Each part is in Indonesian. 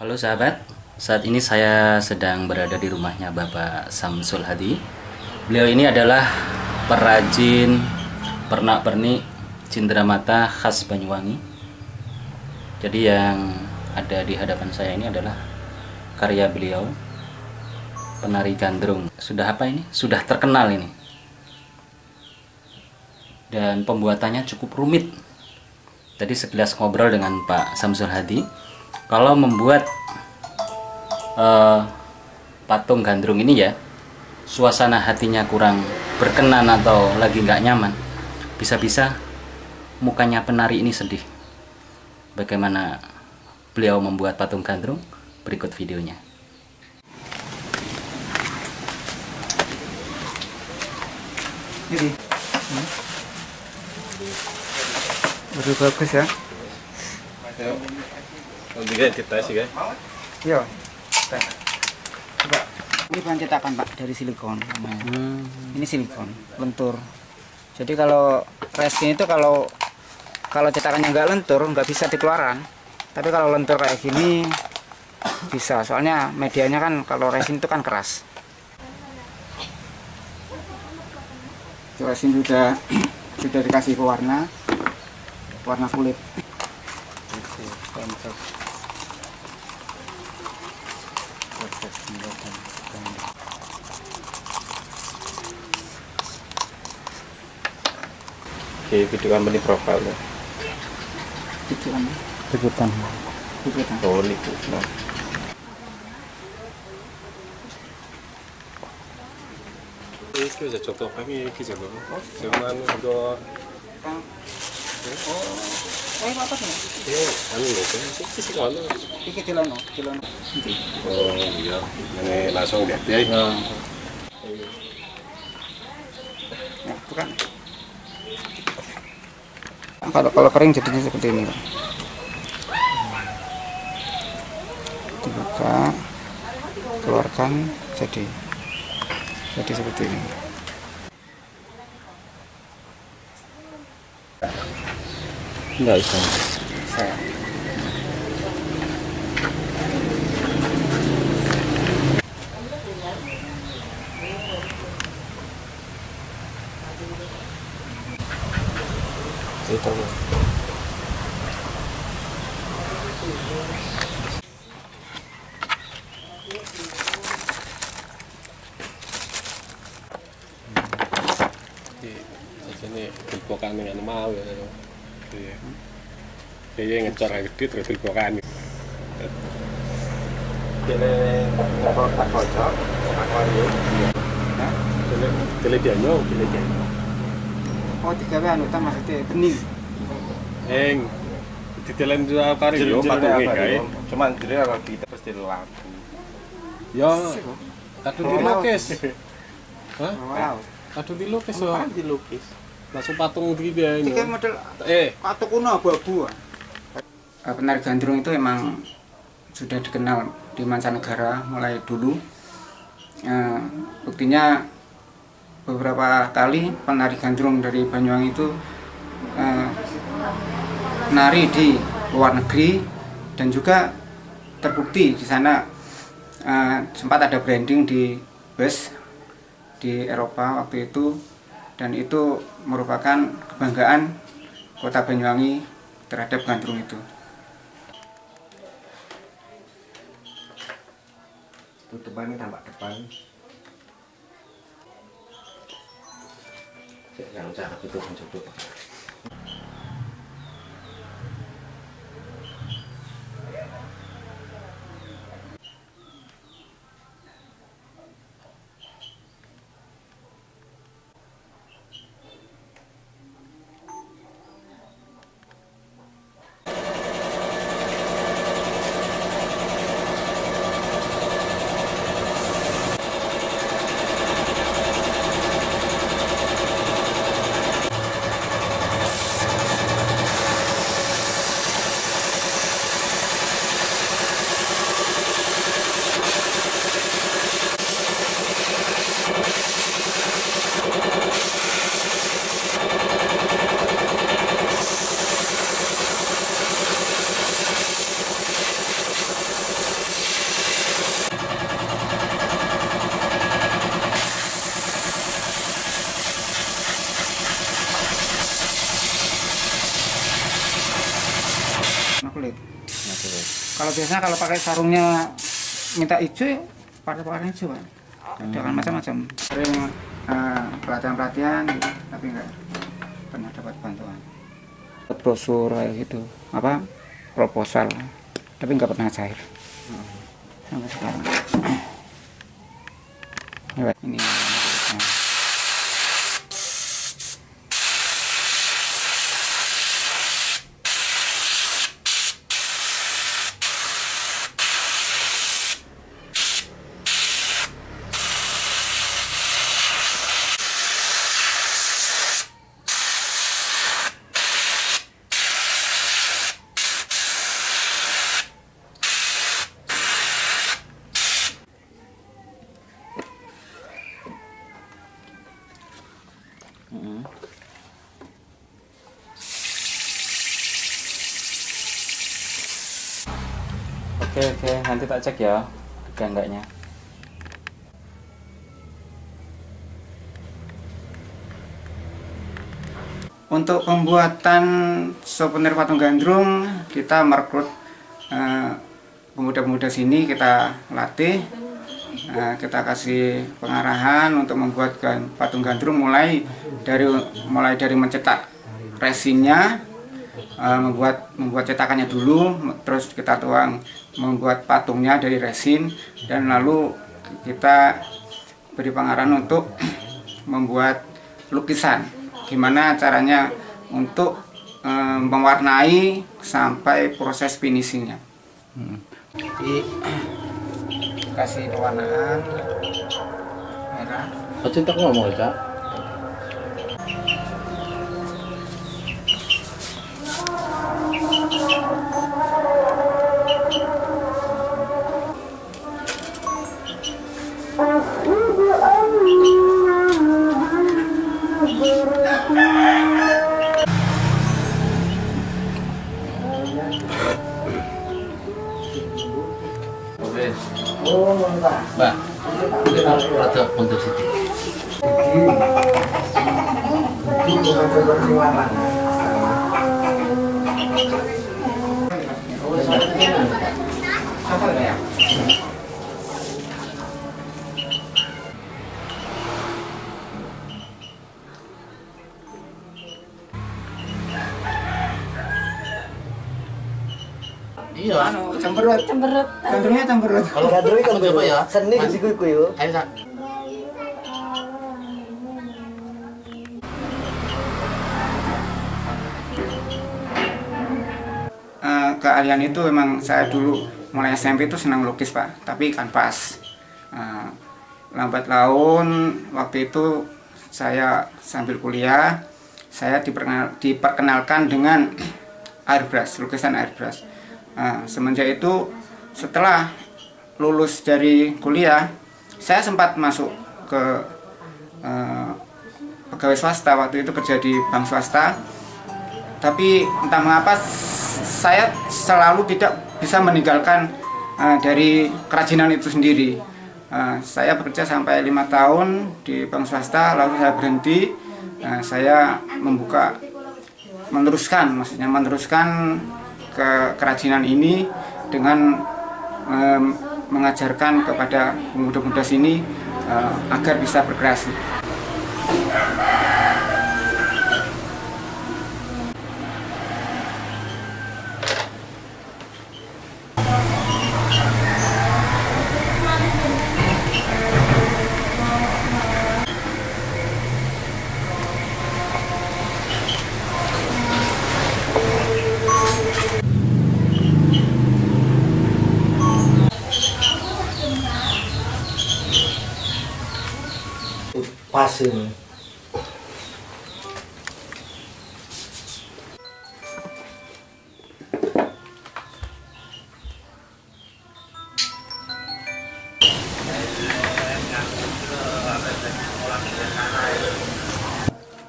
Halo sahabat, saat ini saya sedang berada di rumahnya Bapak Samsul Hadi. Beliau ini adalah perajin pernak-pernik cindramata khas Banyuwangi. Jadi yang ada di hadapan saya ini adalah karya beliau, Penari Gandrung. Sudah apa ini? Sudah terkenal ini. Dan pembuatannya cukup rumit. Tadi sekilas ngobrol dengan Pak Samsul Hadi. Kalau membuat patung gandrung ini ya, suasana hatinya kurang berkenan atau lagi nggak nyaman, bisa-bisa mukanya penari ini sedih. Bagaimana beliau membuat patung gandrung? Berikut videonya. Jadi, baru bagus ya. Ayo. Lebih kita sih, guys. Iya. Coba. Ini bahan cetakan, Pak, dari silikon. Ini silikon, lentur. Jadi kalau resin itu kalau cetakannya nggak lentur, nggak bisa dikeluaran. Tapi kalau lentur kayak gini bisa. Soalnya medianya kan kalau resin itu kan keras. Resin sudah dikasih ke warna kulit. Oke, video company profile ya. Liputan. Oh, liputan. Itu sudah contoh kami kisah dulu. Cuman untuk apa nih? Iya, kami mungkin sih. Iki kilono. Oh iya, ini langsung lihat ya. Nah, bukan. Kalau kering jadinya seperti ini. Dibuka, keluarkan, jadi seperti ini. Nggak bisa. Ini dibokan dengan mau ya. Iya. Dia ngecor gede terus dibokan. Ini tak kocok, akuarium. Nah, jelek dia. Oh, tiga anu ta maksudnya bening. Eng ditelan dua akuarium patunge kae. Cuman jere ora terus dilaku. Ya. Kadung dilukis. Hah? Kadung dilukis so. Langsung patung gitu ya ini. Tiga model patung kuno abu-abu. Penari Gandrung itu emang sudah dikenal di mancanegara mulai dulu. Buktinya beberapa kali penari gandrung dari Banyuwangi itu nari di luar negeri dan juga terbukti di sana. Sempat ada branding di bus di Eropa waktu itu. Dan itu merupakan kebanggaan kota Banyuwangi terhadap gandrung itu. Tutupannya tampak depan. Jangan cara itu mencoba. biasanya kalau pakai sarungnya minta hijau, pakai warna hijau kan. Dengan macam-macam. Sering pelatihan-pelatihan gitu, tapi enggak pernah dapat bantuan. Brosur kayak gitu, apa proposal, tapi enggak pernah cair. Sampai sekarang. Ini. Oke, nanti tak cek ya, ada enggaknya. Untuk pembuatan souvenir patung gandrung, kita merekrut pemuda-pemuda sini, kita latih, kita kasih pengarahan untuk membuat patung gandrung mulai dari mencetak resinnya, membuat cetakannya dulu, terus kita tuang membuat patungnya dari resin, dan lalu kita beri pengarahan untuk membuat lukisan, gimana caranya untuk mewarnai sampai proses finishingnya. Jadi kasih pewarnaan merah. Cinta ngomong ya. Mbak, kita rada mundur sedikit. Iya, cemberut. Gandrungnya cemberut. Kalau gandrung kalau coba ya, seni di kui-kui yo. Ayo, Sak. Keahlian itu memang saya dulu mulai SMP itu senang lukis, Pak, tapi kanvas. Lambat laun waktu itu saya sambil kuliah, saya diperkenalkan dengan airbrush, lukisan airbrush. Nah, semenjak itu setelah lulus dari kuliah, saya sempat masuk ke pegawai swasta, waktu itu kerja di bank swasta. Tapi entah mengapa saya selalu tidak bisa meninggalkan dari kerajinan itu sendiri. Saya bekerja sampai 5 tahun di bank swasta, lalu saya berhenti. Saya meneruskan kerajinan ini dengan mengajarkan kepada pemuda-pemuda sini agar bisa berkreasi. Pasir.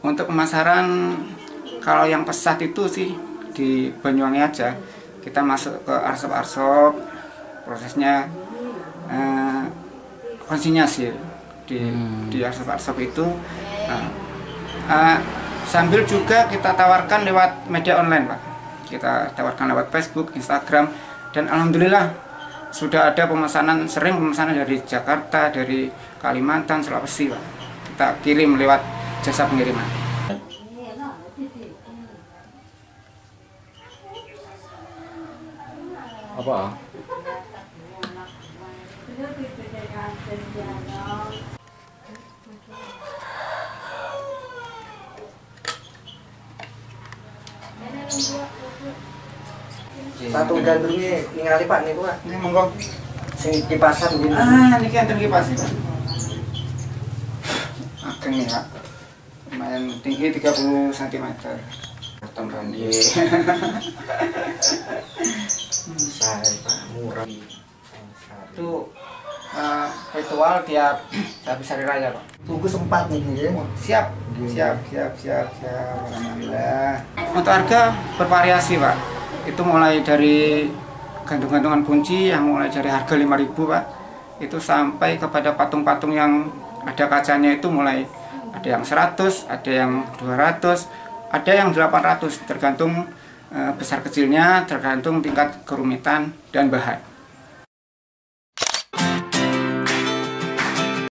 Untuk pemasaran, kalau yang pesat itu sih di Banyuwangi aja. Kita masuk ke arsop-arsop, prosesnya konsinyasi. Di arsop-arsop itu sambil juga kita tawarkan lewat media online, Pak. Kita tawarkan lewat Facebook, Instagram, Dan alhamdulillah sudah ada pemesanan, sering pemesanan dari Jakarta, dari Kalimantan, Sulawesi, Pak. Kita kirim lewat jasa pengiriman. Apa? Patung gandrungnya ningali Pak niku Pak. Ini monggo sing kipasan gini. Ah, niki enten kipasan. Ageng ya Pak. Lumayan tinggi 30 cm. Tambahan ye. Sari Pak murah. Itu ritual tiap habis hari raya Pak. Tunggu sempat nih nggih. Siap, siap, siap, siap, siap. Alhamdulillah. Untuk harga bervariasi Pak. Itu mulai dari gantung-gantungan kunci yang mulai dari harga 5.000 Pak, itu sampai kepada patung-patung yang ada kacanya itu mulai ada yang 100, ada yang 200, ada yang 800, tergantung besar kecilnya, tergantung tingkat kerumitan dan bahan.